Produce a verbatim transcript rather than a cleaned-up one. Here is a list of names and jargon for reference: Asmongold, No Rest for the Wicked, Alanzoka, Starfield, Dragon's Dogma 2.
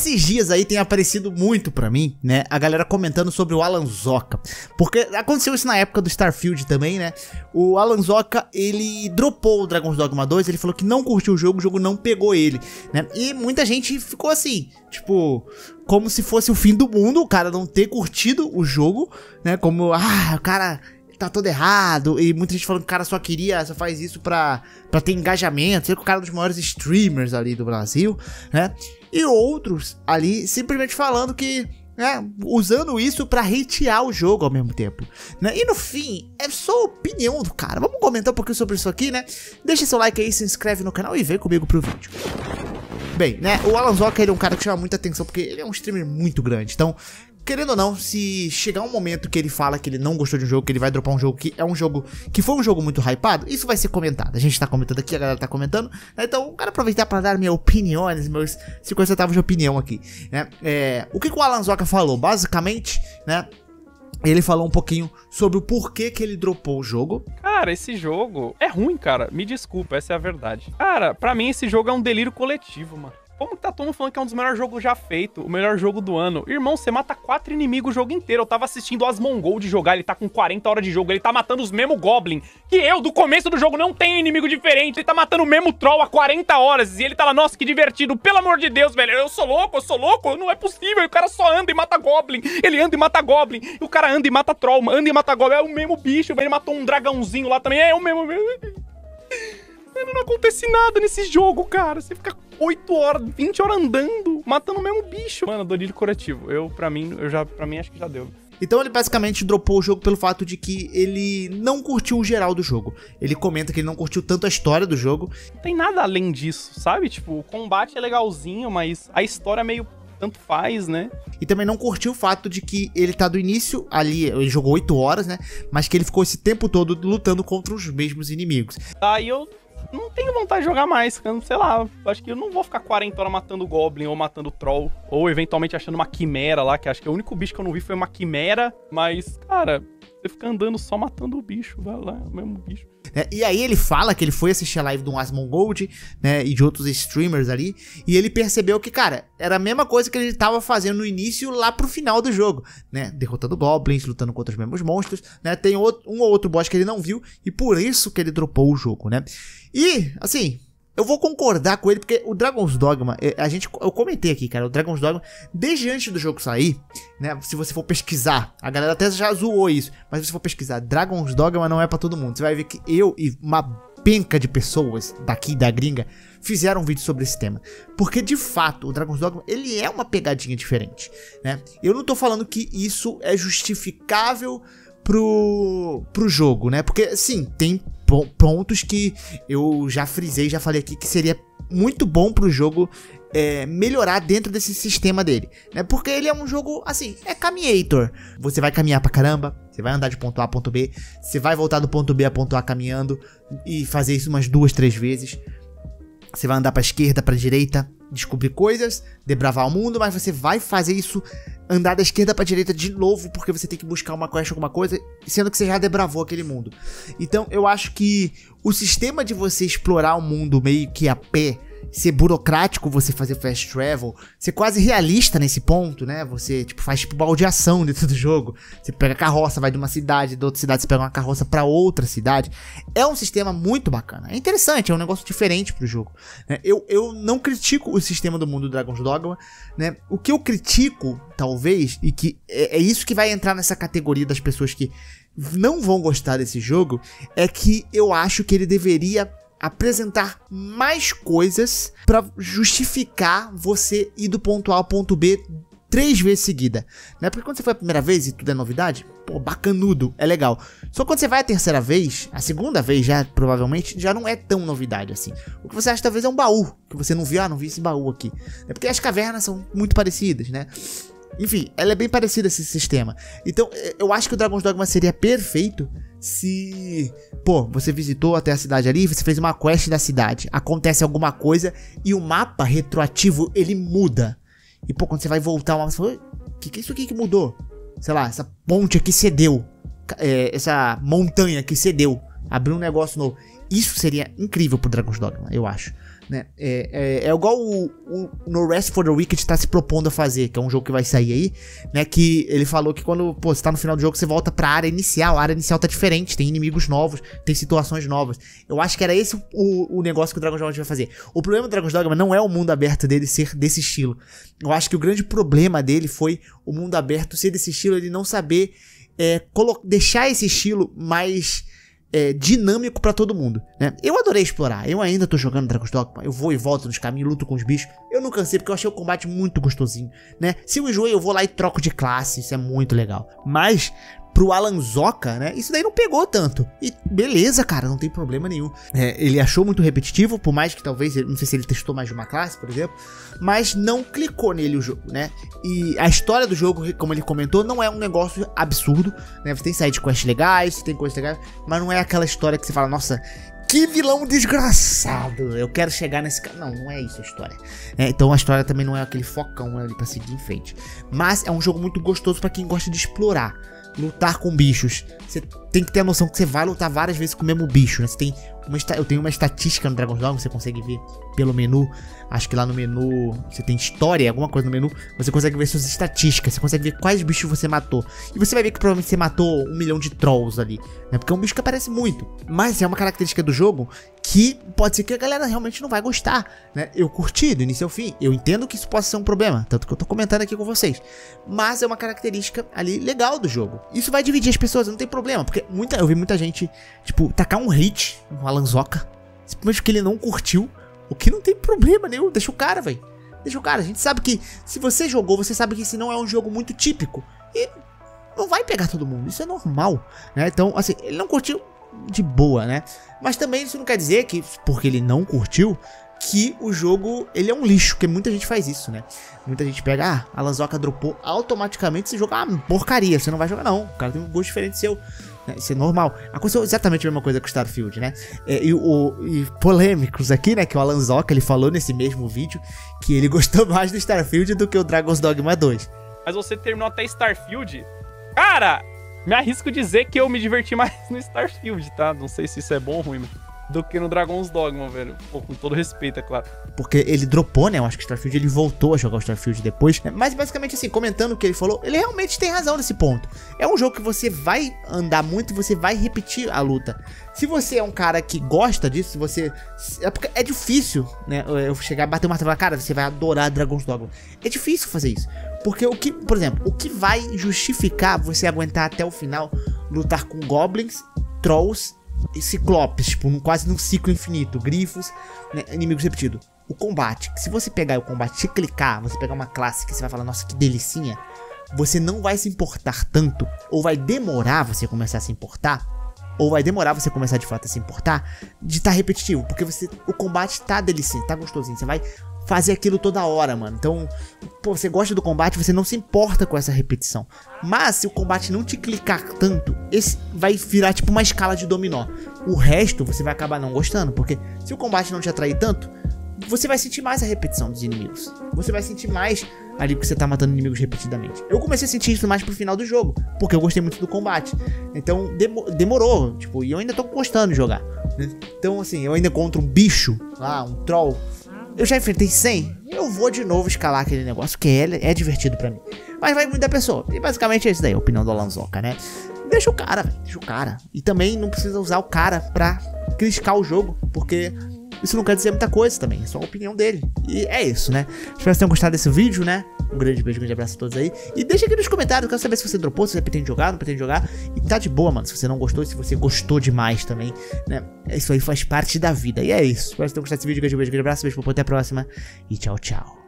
Esses dias aí tem aparecido muito pra mim, né, a galera comentando sobre o Alanzoka, porque aconteceu isso na época do Starfield também, né. O Alanzoka, ele dropou o Dragon's Dogma dois, ele falou que não curtiu o jogo, o jogo não pegou ele, né, e muita gente ficou assim, tipo, como se fosse o fim do mundo, o cara não ter curtido o jogo, né, como, ah, o cara tá todo errado, e muita gente falando que o cara só queria, só faz isso pra, pra ter engajamento, ser o cara dos maiores streamers ali do Brasil, né, e outros ali simplesmente falando que, né, usando isso pra hatear o jogo ao mesmo tempo, né, e no fim, é só a opinião do cara. Vamos comentar um pouquinho sobre isso aqui, né, deixa seu like aí, se inscreve no canal e vem comigo pro vídeo. Bem, né, o Alanzoka, ele é um cara que chama muita atenção, porque ele é um streamer muito grande, então, querendo ou não, se chegar um momento que ele fala que ele não gostou de um jogo, que ele vai dropar um jogo que é um jogo, que foi um jogo muito hypado, isso vai ser comentado. A gente tá comentando aqui, a galera tá comentando, né? Então, quero aproveitar pra dar minhas opiniões, meus cinquenta centavos de opinião aqui, né? É, o que que o Alanzoka falou? Basicamente, né, ele falou um pouquinho sobre o porquê que ele dropou o jogo. Cara, esse jogo é ruim, cara. Me desculpa, essa é a verdade. Cara, pra mim esse jogo é um delírio coletivo, mano. Como tá todo mundo falando que é um dos melhores jogos já feito, o melhor jogo do ano? Irmão, você mata quatro inimigos o jogo inteiro. Eu tava assistindo o Asmongold jogar, ele tá com quarenta horas de jogo, ele tá matando os mesmos Goblin. Que eu, do começo do jogo, não tenho inimigo diferente. Ele tá matando o mesmo Troll há quarenta horas. E ele tá lá, nossa, que divertido. Pelo amor de Deus, velho, eu sou louco, eu sou louco. Não é possível, o cara só anda e mata Goblin. Ele anda e mata Goblin. E o cara anda e mata Troll, anda e mata Goblin. É o mesmo bicho, velho, ele matou um dragãozinho lá também. É o mesmo... Não acontece nada nesse jogo, cara. Você fica oito horas, vinte horas andando, matando o mesmo bicho. Mano, delírio curativo. Eu, pra mim, eu já, pra mim, acho que já deu. Então ele basicamente dropou o jogo pelo fato de que ele não curtiu o geral do jogo. Ele comenta que ele não curtiu tanto a história do jogo. Não tem nada além disso, sabe? Tipo, o combate é legalzinho, mas a história é meio... tanto faz, né? E também não curtiu o fato de que ele tá do início ali, ele jogou oito horas, né? Mas que ele ficou esse tempo todo lutando contra os mesmos inimigos. Aí eu... não tenho vontade de jogar mais, sei lá, acho que eu não vou ficar quarenta horas matando Goblin ou matando Troll, ou eventualmente achando uma quimera lá, que acho que o único bicho que eu não vi foi uma quimera, mas, cara, você fica andando só matando o bicho, vai lá, o mesmo bicho. É, e aí ele fala que ele foi assistir a live do Asmongold, né, e de outros streamers ali, e ele percebeu que, cara, era a mesma coisa que ele tava fazendo no início lá pro final do jogo, né, derrotando Goblins, lutando contra os mesmos monstros, né, tem outro, um ou outro boss que ele não viu, e por isso que ele dropou o jogo, né. E, assim, eu vou concordar com ele, porque o Dragon's Dogma, a gente, eu comentei aqui, cara, o Dragon's Dogma, desde antes do jogo sair, né, se você for pesquisar, a galera até já zoou isso, mas se você for pesquisar, Dragon's Dogma não é pra todo mundo, você vai ver que eu e uma penca de pessoas daqui da gringa fizeram um vídeo sobre esse tema, porque de fato o Dragon's Dogma, ele é uma pegadinha diferente, né, eu não tô falando que isso é justificável pro, pro jogo, né, porque sim, tem pontos que eu já frisei, já falei aqui que seria muito bom pro jogo é, melhorar dentro desse sistema dele, né? Porque ele é um jogo, assim, é caminhator. Você vai caminhar pra caramba, você vai andar de ponto A a ponto B, você vai voltar do ponto B a ponto A caminhando e fazer isso umas duas, três vezes. Você vai andar pra esquerda, pra direita, descobrir coisas, desbravar o mundo, mas você vai fazer isso, andar da esquerda pra direita de novo, porque você tem que buscar uma quest, alguma coisa, sendo que você já desbravou aquele mundo. Então eu acho que o sistema de você explorar o mundo meio que a pé, ser burocrático, você fazer fast travel, ser quase realista nesse ponto, né, você tipo faz tipo baldeação dentro do jogo, você pega carroça, vai de uma cidade, de outra cidade, você pega uma carroça pra outra cidade, é um sistema muito bacana, é interessante, é um negócio diferente pro jogo, né? eu, eu não critico o sistema do mundo do Dragon's Dogma, né, o que eu critico, talvez, e que é, é isso que vai entrar nessa categoria das pessoas que não vão gostar desse jogo, é que eu acho que ele deveria apresentar mais coisas para justificar você ir do ponto A ao ponto B três vezes seguida, né? Porque quando você foi a primeira vez e tudo é novidade, pô, bacanudo, é legal. Só quando você vai a terceira vez, a segunda vez já, provavelmente, já não é tão novidade assim. O que você acha talvez é um baú, que você não viu, ah, não vi esse baú aqui. É porque as cavernas são muito parecidas, né? Enfim, ela é bem parecida esse sistema. Então, eu acho que o Dragon's Dogma seria perfeito se... pô, você visitou até a cidade ali, você fez uma quest da cidade, acontece alguma coisa e o mapa retroativo, ele muda. E, pô, quando você vai voltar, o mapa, você fala, o que, que é isso aqui que mudou? Sei lá, essa ponte aqui cedeu, é, essa montanha aqui cedeu, abriu um negócio novo. Isso seria incrível pro Dragon's Dogma, eu acho. né? É, é, é igual o, o No Rest for the Wicked tá se propondo a fazer, que é um jogo que vai sair aí, né? Que ele falou que quando, pô, você tá no final do jogo, você volta pra área inicial. A área inicial tá diferente, tem inimigos novos, tem situações novas. Eu acho que era esse o, o negócio que o Dragon's Dogma vai fazer. O problema do Dragon's Dogma não é o mundo aberto dele ser desse estilo. Eu acho que o grande problema dele foi o mundo aberto ser desse estilo, ele não saber é, deixar esse estilo mais... É, dinâmico pra todo mundo, né? Eu adorei explorar, eu ainda tô jogando Dragon's Dogma, eu vou e volto nos caminhos, luto com os bichos. Eu não cansei porque eu achei o combate muito gostosinho, né? Se eu enjoei, eu vou lá e troco de classe, isso é muito legal. Mas pro Alanzoka, né, isso daí não pegou tanto. E beleza, cara, não tem problema nenhum. É, ele achou muito repetitivo, por mais que talvez, não sei se ele testou mais de uma classe, por exemplo, mas não clicou nele o jogo, né? E a história do jogo, como ele comentou, não é um negócio absurdo, né? Você tem side quests legais, você tem coisas legais, mas não é aquela história que você fala, nossa, que vilão desgraçado, eu quero chegar nesse cara. Não, não é isso a história. É, então a história também não é aquele focão ali pra seguir em frente. Mas é um jogo muito gostoso pra quem gosta de explorar, lutar com bichos. Você tem que ter a noção que você vai lutar várias vezes com o mesmo bicho, né? Você tem uma, eu tenho uma estatística no Dragon's Dogma, você consegue ver pelo menu. Acho que lá no menu, você tem história, alguma coisa no menu, você consegue ver suas estatísticas, você consegue ver quais bichos você matou. E você vai ver que provavelmente você matou um milhão de trolls ali, né? Porque é um bicho que aparece muito. Mas é uma característica do jogo que pode ser que a galera realmente não vai gostar, né? Eu curti do início ao fim, eu entendo que isso possa ser um problema, tanto que eu tô comentando aqui com vocês. Mas é uma característica ali legal do jogo. Isso vai dividir as pessoas, não tem problema, porque muita, eu vi muita gente, tipo, tacar um hate no Alanzoka, simplesmente porque ele não curtiu, o que não tem problema nenhum, deixa o cara, velho. Deixa o cara, a gente sabe que se você jogou, você sabe que esse não é um jogo muito típico e não vai pegar todo mundo, isso é normal, né? Então, assim, ele não curtiu, de boa, né? Mas também isso não quer dizer que, porque ele não curtiu, que o jogo, ele é um lixo, porque muita gente faz isso, né? Muita gente pega, ah, Alanzoka dropou automaticamente, esse jogo é uma porcaria, você não vai jogar não, o cara tem um gosto diferente seu. Isso é normal. Aconteceu exatamente a mesma coisa com o Starfield, né? É, e, o, e polêmicos aqui, né? Que o Alanzoka, ele falou nesse mesmo vídeo que ele gostou mais do Starfield do que o Dragon's Dogma dois. Mas você terminou até Starfield? Cara, me arrisco dizer que eu me diverti mais no Starfield, tá? Não sei se isso é bom ou ruim, mas... do que no Dragon's Dogma, velho. Pô, com todo respeito, é claro. Porque ele dropou, né? Eu acho que o Starfield, ele voltou a jogar o Starfield depois. Mas basicamente assim, comentando o que ele falou, ele realmente tem razão nesse ponto. É um jogo que você vai andar muito e você vai repetir a luta. Se você é um cara que gosta disso, você... É, porque é difícil, né? Eu chegar, bater o martelo na cara, você vai adorar Dragon's Dogma. É difícil fazer isso. Porque o que, por exemplo, o que vai justificar você aguentar até o final lutar com goblins, trolls... e ciclopes, tipo, um, quase num ciclo infinito, grifos, né, inimigos repetidos. O combate, se você pegar o combate e clicar, você pegar uma classe que você vai falar, nossa, que delicinha, você não vai se importar tanto, ou vai demorar você começar a se importar, ou vai demorar você começar de fato a se importar, de estar tá repetitivo, porque você, o combate tá delicinho, tá gostosinho, você vai fazer aquilo toda hora, mano. Então, pô, você gosta do combate, você não se importa com essa repetição. Mas se o combate não te clicar tanto, esse vai virar tipo uma escala de dominó. O resto você vai acabar não gostando, porque se o combate não te atrair tanto, você vai sentir mais a repetição dos inimigos. Você vai sentir mais ali porque você tá matando inimigos repetidamente. Eu comecei a sentir isso mais pro final do jogo, porque eu gostei muito do combate. Então, demorou, tipo, e eu ainda tô gostando de jogar. Então, assim, eu ainda contra um bicho lá, um troll... Eu já enfrentei cem, eu vou de novo escalar aquele negócio, que é, é divertido pra mim. Mas vai muito da pessoa. E basicamente é isso daí, a opinião do Alanzoka, né? Deixa o cara, velho, deixa o cara. E também não precisa usar o cara pra criticar o jogo, porque isso não quer dizer muita coisa também, é só a opinião dele. E é isso, né? Espero que vocês tenham gostado desse vídeo, né? Um grande beijo, um grande abraço a todos aí. E deixa aqui nos comentários, eu quero saber se você dropou, se você pretende jogar, não pretende jogar. E tá de boa, mano, se você não gostou, se você gostou demais também, né? Isso aí faz parte da vida. E é isso. Espero que vocês tenham gostado desse vídeo. Um grande beijo, um grande abraço. Beijo, até a próxima. E tchau, tchau.